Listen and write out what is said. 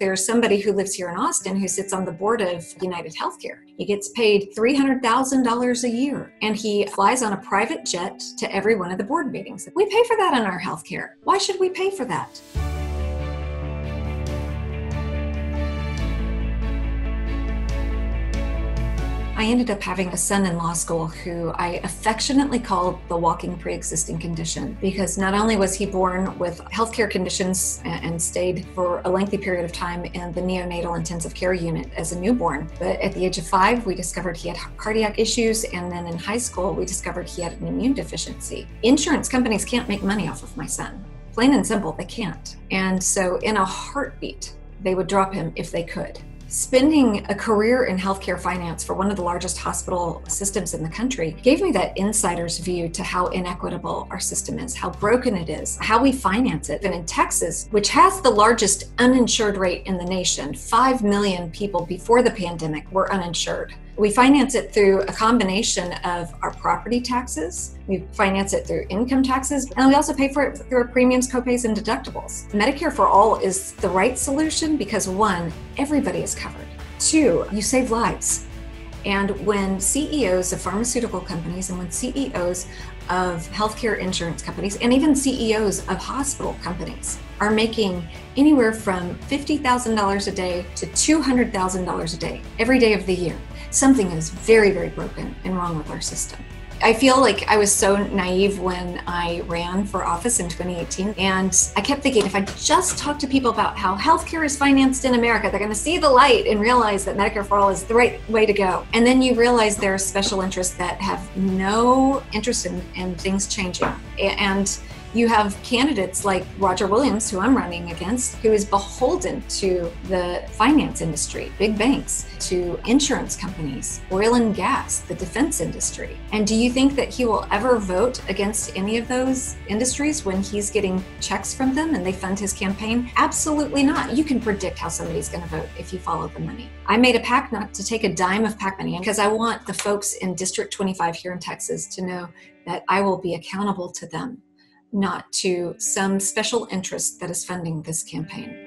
There's somebody who lives here in Austin who sits on the board of United Healthcare. He gets paid $300,000 a year, and he flies on a private jet to every one of the board meetings. We pay for that in our healthcare. Why should we pay for that? I ended up having a son in law school who I affectionately called the walking pre-existing condition, because not only was he born with healthcare conditions and stayed for a lengthy period of time in the neonatal intensive care unit as a newborn, but at the age of 5, we discovered he had cardiac issues, and then in high school, we discovered he had an immune deficiency. Insurance companies can't make money off of my son. Plain and simple, they can't. And so in a heartbeat, they would drop him if they could. Spending a career in healthcare finance for one of the largest hospital systems in the country gave me that insider's view to how inequitable our system is, how broken it is, how we finance it. And in Texas, which has the largest uninsured rate in the nation, 5 million people before the pandemic were uninsured. We finance it through a combination of our property taxes, we finance it through income taxes, and we also pay for it through our premiums, copays, and deductibles. Medicare for All is the right solution because, 1, everybody is covered. 2, you save lives. And when CEOs of pharmaceutical companies and when CEOs of healthcare insurance companies and even CEOs of hospital companies are making anywhere from $50,000 a day to $200,000 a day, every day of the year, something is very, very broken and wrong with our system. I feel like I was so naive when I ran for office in 2018, and I kept thinking if I just talk to people about how healthcare is financed in America, they're going to see the light and realize that Medicare for All is the right way to go. And then you realize there are special interests that have no interest in things changing. And you have candidates like Roger Williams, who I'm running against, who is beholden to the finance industry, big banks, to insurance companies, oil and gas, the defense industry. And do you think that he will ever vote against any of those industries when he's getting checks from them and they fund his campaign? Absolutely not. You can predict how somebody's going to vote if you follow the money. I made a pact not to take a dime of PAC money because I want the folks in District 25 here in Texas to know that I will be accountable to them, not to some special interest that is funding this campaign.